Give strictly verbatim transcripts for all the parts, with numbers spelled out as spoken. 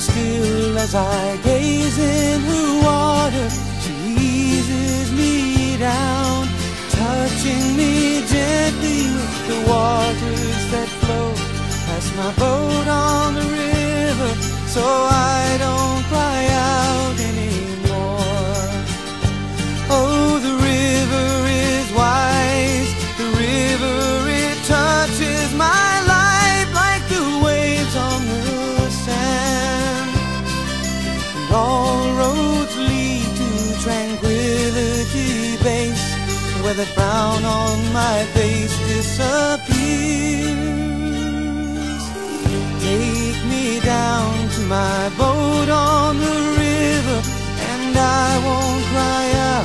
still as I gaze in her water. She eases me down, touching me gently with the waters that flow past my boat on the river, so I don't cry out anymore. Oh, the river is wise, the river, it touches my life like the waves on the sand. And all roads lead to Tranquility Base, where the frown on my face disappears. Take me down to my boat on the river, and I won't cry out anymore.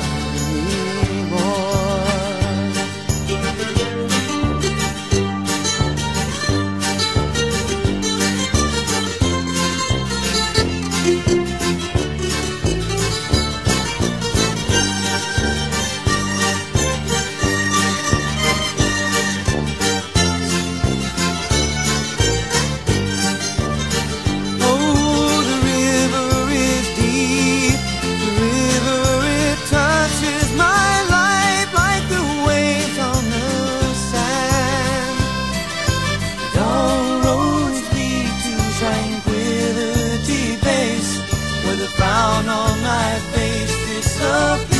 The frown on my face disappeared.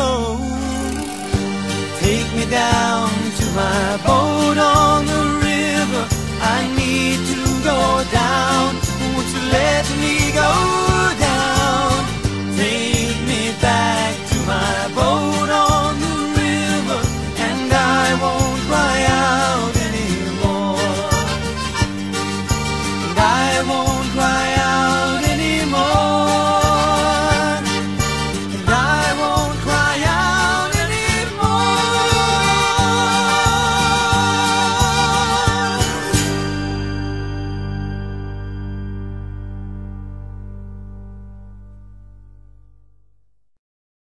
Oh, take me down to my boat on the river. I need to go down. Would you let me go down? Take me back to my boat on the river, and I won't cry out anymore. And I won't cry out.